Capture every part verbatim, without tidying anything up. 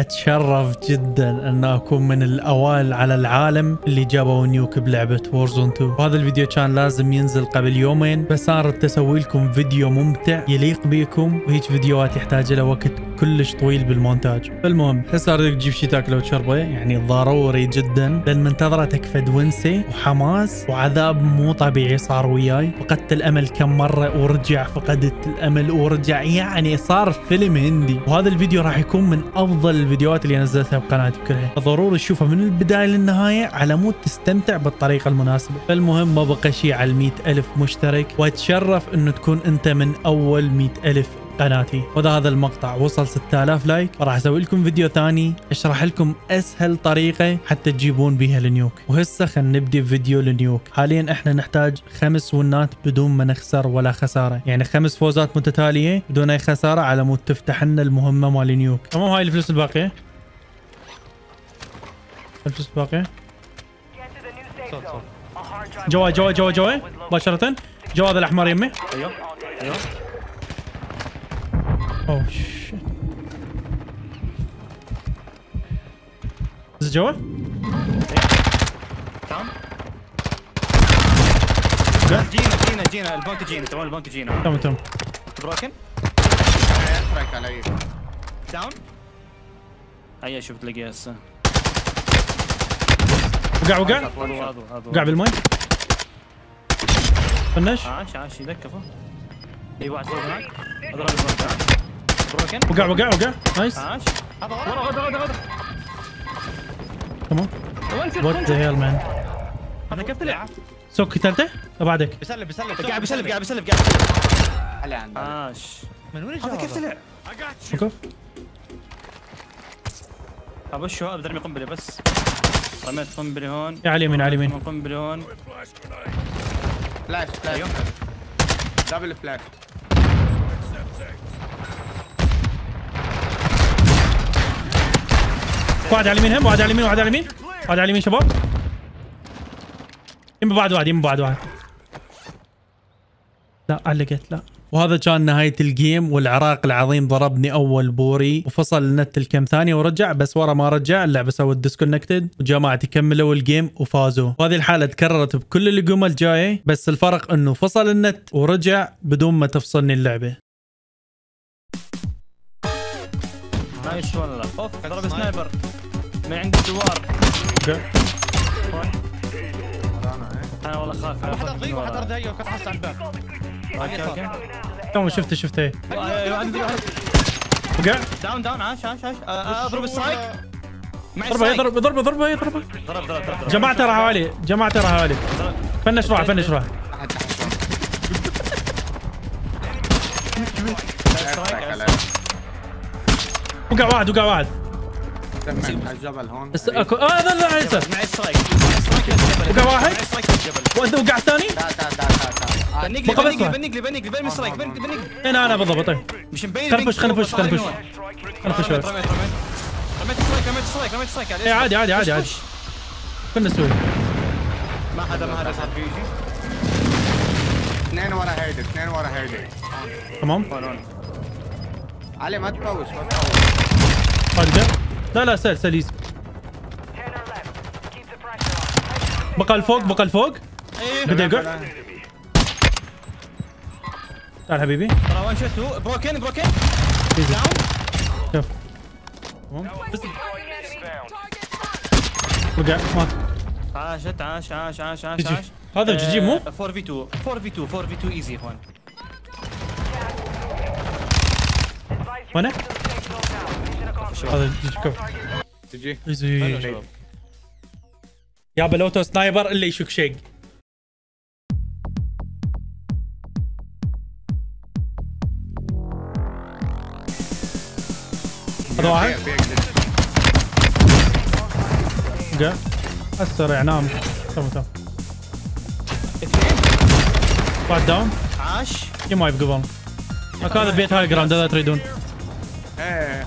أتشرف جدا أن أكون من الأوائل على العالم اللي جابوا نيوك بلعبة وورزون تو، وهذا الفيديو كان لازم ينزل قبل يومين، بس أردت أسوي لكم فيديو ممتع يليق بيكم، وهيج فيديوهات يحتاج له وقت كلش طويل بالمونتاج. فالمهم هسه أردت تجيب شي تاكله وتشربه، يعني ضروري جدا، لأن منتظرتك فد ونسة وحماس وعذاب مو طبيعي صار وياي. فقدت الأمل كم مرة ورجع، فقدت الأمل ورجع، يعني صار فيلم هندي. وهذا الفيديو راح يكون من أفضل الفيديوهات اللي نزلتها بقناتي كلها، فضروري تشوفها من البدايه للنهايه على مود تستمتع بالطريقه المناسبه. فالمهم ما بقى شيء على المئة ألف مشترك، واتشرف انه تكون انت من اول مئة ألف قناتي. واذا هذا المقطع وصل ستة آلاف لايك راح اسوي لكم فيديو ثاني اشرح لكم اسهل طريقه حتى تجيبون بيها النيوك. وهسه خلينا نبدي بفيديو النيوك. حاليا احنا نحتاج خمس ونات بدون ما نخسر ولا خساره، يعني خمس فوزات متتاليه بدون اي خساره على مود تفتح لنا المهمه مال النيوك. تمام، هاي الفلوس الباقيه، الفلوس الباقيه جوا جوا جوا جوا مباشره. جوا هذا الاحمر يمي. ايوه ايوه اوه شيت. هذا جوا؟ تمام. جينا جينا جينا البنك، جينا تمام البنك جينا. تمام تمام. بروكن؟ يحرك علي. داون؟ هيا شوف تلاقيه هسه. وقع وقع؟ وقع بالماي. فنش؟ عاش عاش يدكفه. اي واحد فوق هناك. اضرب البنك. وقع وقع وقع. نايس. هذا هذا هذا هذا. تمام. وات ذا هيل مان. هذا كيف طلع؟ سوق قتلته؟ ابعدك. بيسلب بيسلب قاعد بيسلب قاعد بيسلب قاعد بيسلب. عاش. من وين اجى؟ هذا كيف طلع؟ شوف. طب وش هو؟ بدرمي قنبله بس. رميت قنبله هون. على اليمين على اليمين. قنبله هون. فلاش فلاش. دبل فلاش. واحد على اليمين هم، واحد على اليمين واحد على اليمين واحد على اليمين شباب. يم بعد واحد يم بعد واحد. لا علقت لا. وهذا كان نهاية الجيم، والعراق العظيم ضربني أول بوري وفصل النت لكم ثانية ورجع، بس ورا ما رجع اللعبة سوت ديسكونكتد، وجماعتي كملوا الجيم وفازوا. وهذه الحالة تكررت بكل الجيم الجاية، بس الفرق أنه فصل النت ورجع بدون ما تفصلني اللعبة. نايس والله. اوف ضرب سنايبر من عند الدوار. اوكي انا والله خايف. حد ضيق وحد ارض هي وكنت حاسس على الباب. اوكي اوكي تمام. شفته شفته وقع. داون داون. عاش عاش عاش. اضرب السايك. ضربه ضربه ضربه ضربه ضربه ضرب. جماعه ترى حوالي، جماعه ترى حوالي. فنش روح فنش روح. وقع واحد وقع واحد. على الجبل هون. اكو هذا اللي على اليسار. وقع واحد. وقع الثاني. تعال تعال تعال تعال. بنقلي بنقلي بنقلي بين السرايك بنقلي بنقلي. هنا انا بالضبط. مش مبين. خلنا نفش خلنا نفش خلنا نفش. خلنا نفش. رميت رميت السرايك رميت السرايك رميت السرايك على اليسار. عادي عادي عادي عادي. خلنا نسوي. ما حدا ما حدا صعب يجي. اثنين ورا هيدي اثنين ورا هيدي. تمام. علي ما تفوش ما تفوش. لا لا سهل سهل يزي. بقى الفوق بقى الفوق. بدا يقع. تعال حبيبي. وان شوت بروكن بروكن. شوف. وقع مات. عاشت عاش عاش عاش عاش عاش. هذا جي جي مو؟ فور في تو فور في تو فور في تو ايزي يا اخوان. وانا؟ هذا تجي تجي يا بلوتو سنايبر اللي يشك شق. هذا واحد جا السريع نام. تمام تمام. واحد داون. عاش يم وايب قبل. اكو هذا بيت هاي جراوند. هذا تريدون؟ ايه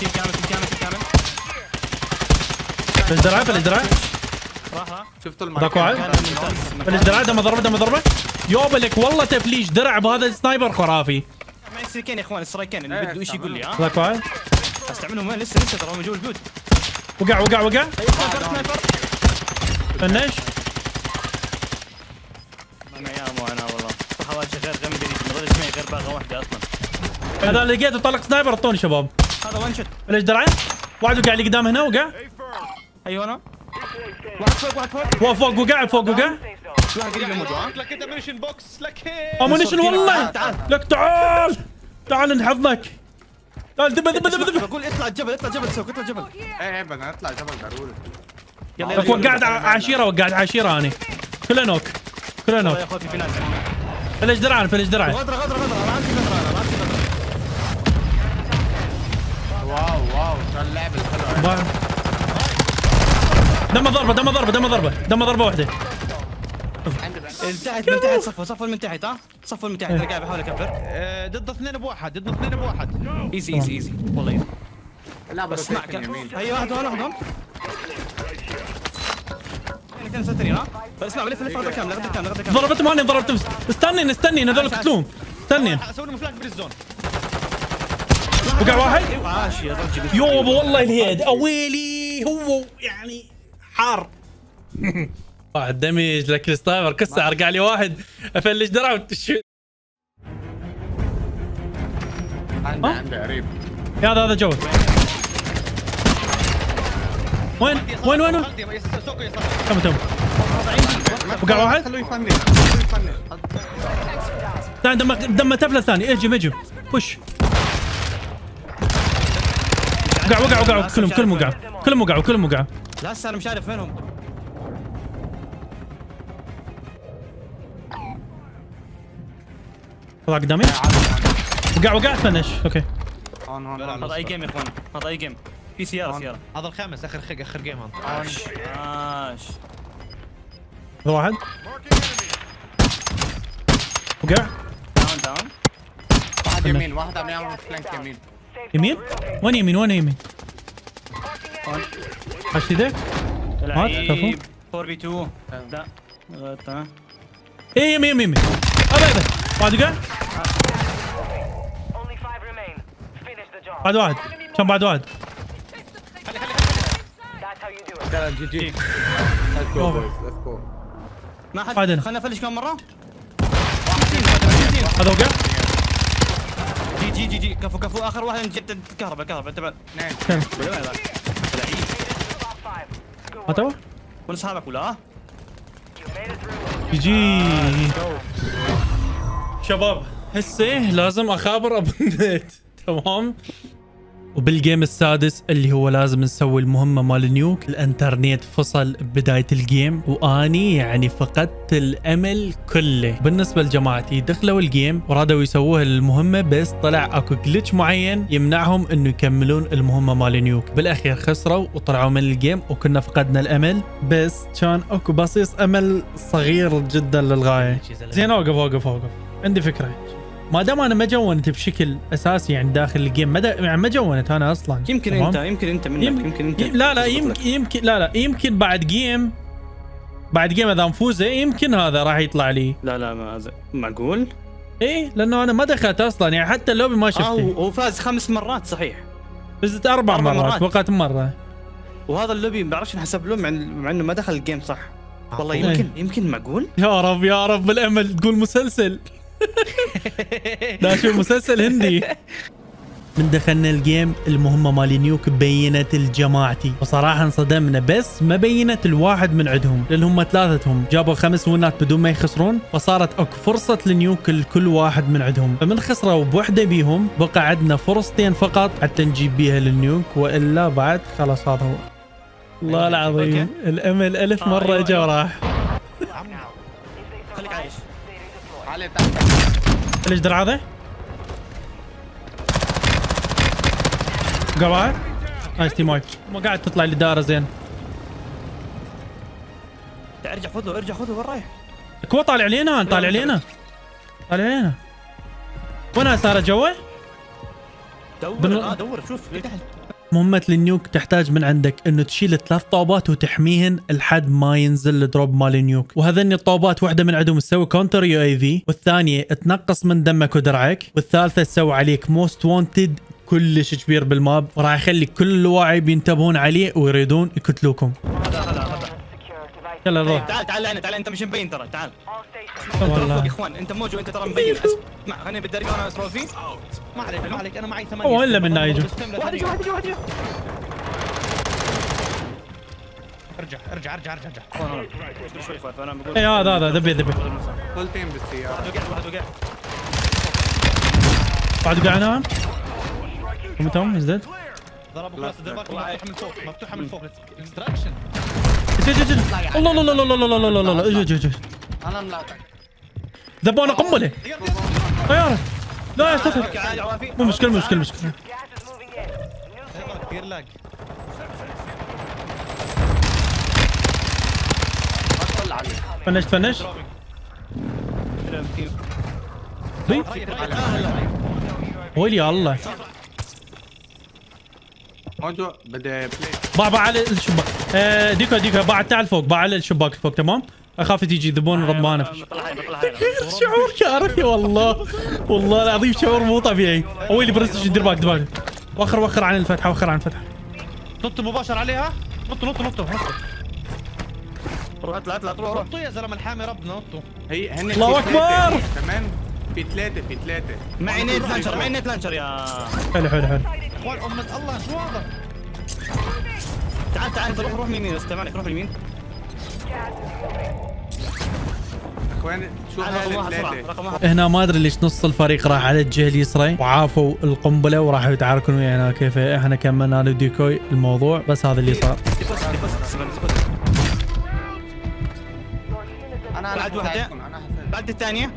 تيم كامل تيم كامل تيم كامل. ليش درعه؟ ليش درعه؟ راحه شفت المكان. ليش درعه؟ لما ضربه لما ضربه. يوبلك والله تفليش درع بهذا السنايبر خرافي. معي سترايكين يا اخوان سترايكين اللي بده شيء يقول لي ها. هذاك واحد. استعملهم لسه لسه ترى موجود جود. وقع وقع وقع. فنش. انا يا مو انا والله هذا غير غمدي ما ضل اسمعي غير باغه واحده اصلا. هذا لقيته طلق سنايبر اعطوني شباب. هذا وين شوت. ليش درعه؟ واحد وقع اللي قدام هنا وقع. ايوه انا. واحد فوق واحد فوق. واحد فوق وقع فوق وقع. واحد قريب يموت لك انت امونيشن بوكس لك امونيشن والله. تعال لك تعال تعال نحضنك. تعال دب دب دب دب. بقول اطلع الجبل اطلع الجبل سوق اطلع الجبل. ايه عيب انا اطلع الجبل بقول لك. وقعت عشيره وقعت عشيره اني. كله نوك كله نوك. فلش درعان فلش درعان. غدره غدره غدره انا عندي غدره انا عندي غدره. واو واو شو اللعبه الحلوه. دم ضربه دم ضربه دم ضربه دم ضربه واحده. من تحت من تحت صفوا صفوا من تحت ها صفوا من تحت انا قاعد بحاول اكفر ضد اثنين بواحد ضد اثنين بواحد ايزي ايزي ايزي والله ايزي لا بس معك هي واحد هون واحد هون كان ساترين ها اسمع بلف لف غدر كامله غدر كامله غدر كامله ضربتهم هاني ضربتهم استني استني هذول قتلوهم استني اسوي لهم فلاج بالزون وقع واحد يوبا والله الهيد اويلي هو يعني حار واحد دمج لك السنايبر كسر رجع لي واحد افلش درع وتشوت عندي عندي قريب يا هذا هذا جوه وين وين وين تم تم وقع واحد خلوه يفنش خلوه يفنش ثاني دم دم تفله ثاني اهجم اهجم بوش وقع وقع وقع كلهم كلهم وقعوا كلهم وقعوا كلهم وقعوا لا هسه انا مش عارف وينهم طلع قدامي وقع وقع فنش اوكي هون هون هذا اي جيم يا اخوان هذا اي جيم في سياره سياره هذا الخامس اخر اخر جيم هذا ماشي هذا واحد وقع داون داون واحد يمين واحد عم يعمل فلانك يمين يمين؟ وين يمين وين يمين؟ حشت ايدك؟ مات كفو أربعة في اثنين لا غلط تمام اي يمين يمين يمين ابدا واحد وقع بعد واحد كم بعد واحد ما حد خلنا نفلش كم مرة هذا وقع جي جي جي جي كفو كفو آخر واحد جد كهرباء كهرباء تبع نعم ما تبغى ولا أصحابك ولا جي جي شباب هسه لازم اخابر ابو النت تمام وبالجيم السادس اللي هو لازم نسوي المهمه مال نيوك الانترنت فصل ببدايه الجيم واني يعني فقدت الامل كله بالنسبه لجماعتي دخلوا الجيم ورادوا يسووها المهمه بس طلع اكو جلتش معين يمنعهم انه يكملون المهمه مال نيوك بالاخير خسروا وطلعوا من الجيم وكنا فقدنا الامل بس كان اكو بصيص امل صغير جدا للغايه زين اوقف اوقف اوقف عندي فكره ما دام انا ما جونت بشكل اساسي يعني داخل الجيم ما يعني ما جونت انا اصلا يمكن انت يمكن انت منك يمكن, يمكن انت لا لا يمكن, يمكن لا لا يمكن بعد جيم بعد جيم اذا نفوزه يمكن هذا راح يطلع لي لا لا ما معقول؟ ايه لانه انا ما دخلت اصلا يعني حتى اللوبي ما شفته اه هو فاز خمس مرات صحيح فزت اربع, أربع مرات وقعت مره وهذا اللوبي ما بعرفش نحسب له مع انه ما دخل الجيم صح والله يمكن يمكن معقول؟ يا رب يا رب بالامل تقول مسلسل لا شو مسلسل هندي من دخلنا الجيم المهمة مال نيوك بينت الجماعتي وصراحة انصدمنا بس ما بينت الواحد من عندهم لأن هم ثلاثتهم جابوا خمس ونات بدون ما يخسرون فصارت اكو فرصة لنيوك لكل واحد من عندهم فمن خسروا بوحدة بيهم بقى عندنا فرصتين فقط حتى نجيب بيها للنيوك وإلا بعد خلاص هذا هو الله العظيم الأمل ألف مرة اجى وراح خليك عايش علي ليش درع هذا؟ قواعد؟ نايس تيم وايب. ما قاعد تطلع الاداره زين. ارجع خذه ارجع خذه وين رايح؟ كو طالع لينا طالع لينا طالع لينا. وين صارت جوا؟ دور بن... اه دور شوف تحت. مهمة النيوك تحتاج من عندك انه تشيل ثلاث طوبات وتحميهن لحد ما ينزل الدروب مال النيوك، وهذني الطوبات واحدة من عندهم تسوي كونتر يو اي في، والثانية تنقص من دمك ودرعك، والثالثة تسوي عليك موست وونتد كلش كبير بالماب، وراح يخلي كل الواعي بينتبهون عليه ويريدون يقتلوكم. هذا هذا هذا يلا روح. تعال تعال لعنا تعال انت مش مبين ترى تعال. والله يا اخوان انت موجو انت ترى مبين اسمع خليني بالدرجة وانا تروفي ما عليك ما عليك انا معي ثمانية ولا من نايجو واحد يجي واحد يجي واحد يجي ارجع ارجع ارجع ارجع ارجع شوي شوي انا بقول اي هذا هذا دبي دبي قلتين بالسيارة واحد وقع واحد وقع بعد وقعنا هم تمام ازداد ضربوا راس دماغك مفتوحة من فوق مفتوحة من فوق اكستراكشن الله الله الله الله الله الله الله الله اجي اجي اجي انا ملاطك ذبونا قنبله طياره لا يا سفر مو مشكله مشكله مشكله كثير لاج اطلع عليه فنشت فنشت ويلي الله موجو بدي بلاي باع باع على الشباك آه ديكو ديكو باع تعال فوق باع على الشباك فوق تمام اخاف تيجي يذبون ربانه شعور كارثي والله والله العظيم شعور مو طبيعي ويلي برستش يدير باك دباك وخر وخر عن الفتحه وخر عن الفتحه نط مباشر عليها نط نط نط روح اطلع اطلع روح نطوا يا زلمه الحامي ربنا نطوا هي هن الله اكبر كمان في ثلاثه في ثلاثه معي نيت لانشر معي نيت لانشر يا حلو حلو حلو اخوان امة الله شو هذا؟ تعال تعال روح روح يمين استمعلك روح يمين اخوان شو هذا هنا ما ادري ليش نص الفريق راح على الجهه اليسرى وعافوا القنبله وراحوا يتعاركون ويانا كيف احنا كملنا له ديكوي الموضوع بس هذا اللي صار انا بعد وحده بعد الثانيه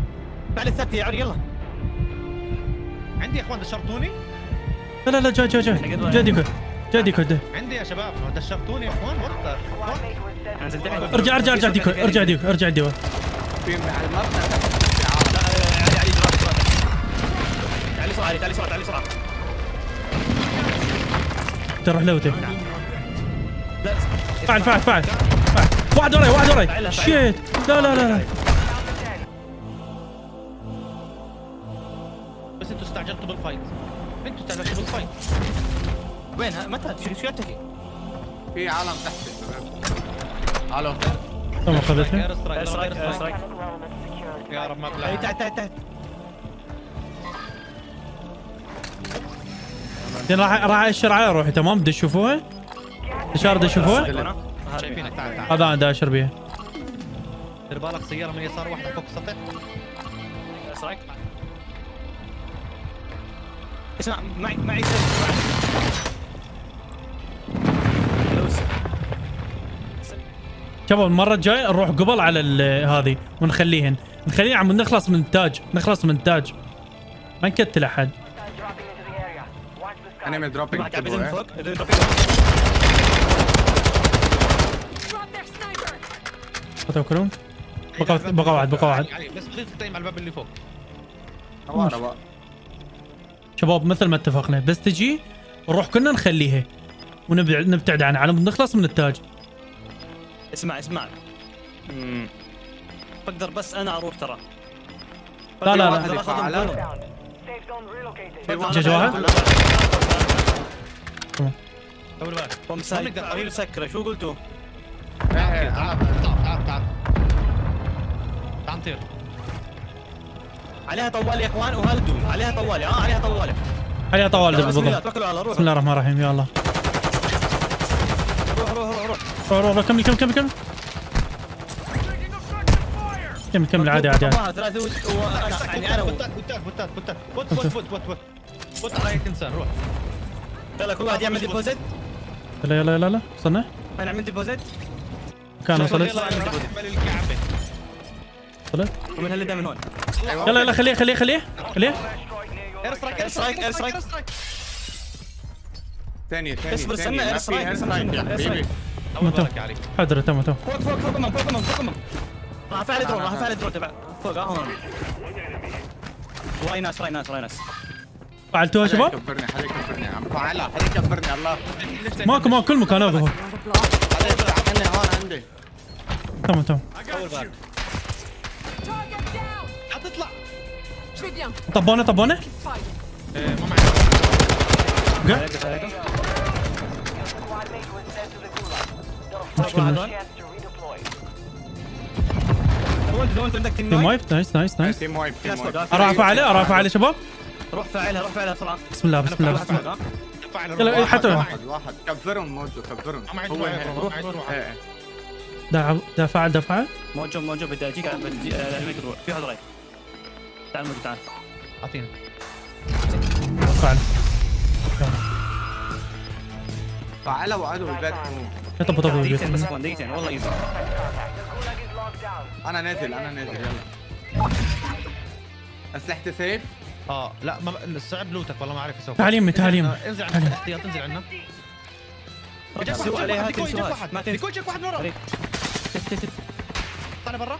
بعد الثالثه يا عري يلا عندي يا اخوان دشرتوني لا لا لا جاي جاي جاي جاي ديكوي جاي ديكوي عندي يا شباب دشرتوني يا اخوان ارجع ارجع ارجع ديكوي ارجع ديكوي ارجع ديكوي في على المبنى علي علي بسرعه تعالي بسرعه تعالي بسرعه تروح له وتك فعل فعل فعل واحد وراي واحد وراي شيت لا لا لا بس انتوا استعجلتوا بالفايت انتوا استعجلتوا بالفايت وينها متى شو يتكي في عالم تحت الشباب عالم تحت تمام اخذتها يا رب ما بلعب تعال تعال تعال راح راح اشر على روحي تمام بدي تشوفوها اشار بدي تشوفوها شايفينك تعال تعال هذا انا داشر بيها دير بالك سياره من يسار واحده فوق السطح اسرعك اسمع معي معي شباب المرة الجاية نروح قبل على هذه ونخليهن نخليهن عم نخلص من التاج نخلص من التاج ما نكتل احد انا دروبينج قطعوا كلهم بقى واحد بقى واحد بس بغيت تطيم على الباب اللي فوق شباب مثل ما اتفقنا بس تجي نروح كنا نخليها ونبعد نبتعد عنها على نخلص من التاج اسمع اسمع امم بقدر بس انا اروح ترى لا لا لا جاي واحد تمام مسكره شو قلتوا؟ تعال تعال تعال تعال تعال نطير عليها طوال يا اخوان وهلدوا عليها طوال اه عليها طوال عليها طوال بالضبط بسم الله الرحمن الرحيم يا الله روح روح كمل كمل كمل كمل كمل كمل عادي عادي عادي ثلاثة يعني انا بوتات بوتات بوتات بوت بوت بوت بوت بوت على انسان روح يلا كل واحد يعمل ديبوزيت يلا يلا يلا يلا وصلنا انا عملت ديبوزيت كان وصلت وصلت ومن هالدا من هون يلا يلا خليه خليه خليه خليه اير سترايك اير سترايك اير سترايك ثانية ثانية اصبر استنى اسرايك اسرايك يا حبيبي اول بركة عليك حاضر تم تم فوق فوق فوق منهم فوق منهم فوق منهم راح افعل درون راح افعل درون تبع فوق ها هون واي ناس واي ناس واي ناس فعلتوها يا شباب؟ حدا يكبرني حدا يكبرني عم فعلها حدا يكبرني الله ماكو ماكو كل مكان اوقف هون حدا يطلع عني هون عندي تم تم اول بركة حتطلع طبونه طبونه؟ ايه ما معي تيم وايب نايس نايس نايس تيم وايب اروح افعله اروح افعله شباب روح فاعلها روح فاعلها بسرعه بسم الله بسم الله بسم الله يلا حتى واحد كبرهم موجو كبرهم هو روح روح دا دا فاعل دا فاعل موجو موجو بدي اجيك في واحد رايح تعال موجو تعال اعطينا فاعل فعلوا وقعدوا بالبيت طب طب دقيقتين بس دقيقتين والله ايزي انا نازل انا نازل يلا اسلحتي سيف؟ اه لا ما صعب لوتك والله ما اعرف اسوي تعال يمي تعال يمي انزل عنا احتياط انزل عنا سوق عليها تنسوا واحد ما تنسوا كوجك واحد ورا طلع برا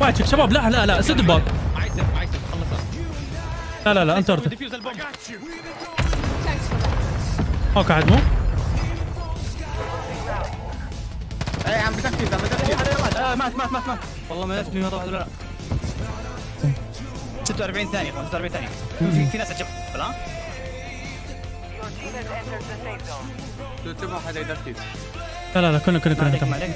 واحد شيك شباب لا لا لا سد الباب لا لا لا انت ارتب اوكي عاد مو اي عم بتكتب عم بتكتب لا مات مات مات مات والله ما نفسي مره واحده لا ستة وأربعين ثانيه خمسة وأربعين ثانيه في ناس تجيب لا تبغى حدا يدكتب لا لا لا كنا كنا كنا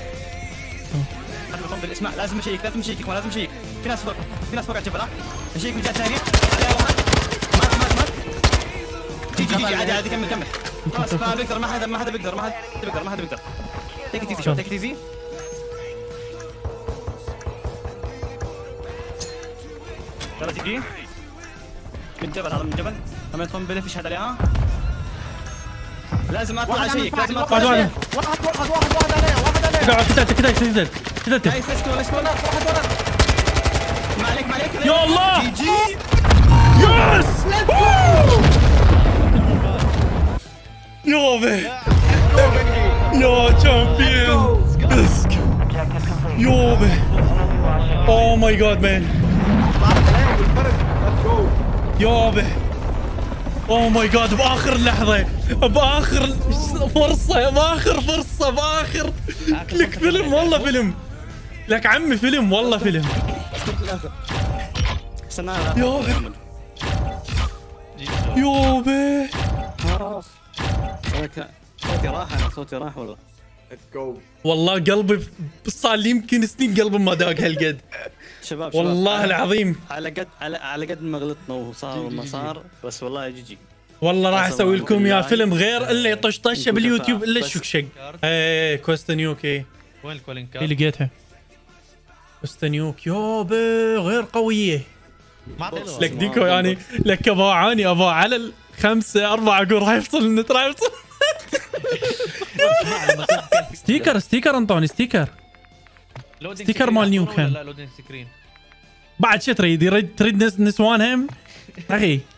بالاسماء لازم اشيك لازم اشيك لازم اشيك في ناس فوق في ناس فوق على الجبل ها اشيك من جهه ثانيه مات مات مات جي جي جي عادي عادي كمل كمل خلاص ما بيقدر ما حدا ما حدا بيقدر ما حدا بيقدر ما حدا بيقدر تيك تيزي شوف تيك تيزي يلا تجي من الجبل هذا من الجبل لما القنبله فيش حدا عليها لازم اطلع اشيك لازم اطلع واحد واحد واحد واحد عليها واحد عليها قاعد كده كده كده كده هاي سكون سكون واحد ورا ما عليك ما عليك يا الله يس يوبي يا تشامبيون يوبي اوه ماي جاد مان يوبي اوه ماي جاد باخر لحظه باخر فرصه باخر فرصه باخر لك فيلم والله فيلم لك عمي فيلم والله فيلم استنى يوبي يوبي خلاص صوتي راح انا صوتي راح والله ليتس جو والله قلبي صار لي يمكن سنين قلبي ما داق هالقد شباب والله العظيم على قد على قد ما غلطنا وصار وما صار بس والله جي جي والله راح اسوي لكم يا فيلم غير الا يطش طشه باليوتيوب الا الشكشق اي كوست نيوك اي وين الكولين كارد؟ اللي لقيتها كوست نيوك يوبي غير قويه لك ديكو يعني لك باعاني ابا على الخمسه اربعه اقول راح يفصل النت راح يفصل ستيكر ستيكر انطوني ستيكر ستيكر مال نيوك هم بعد شو تريد تريد نسوانهم اخي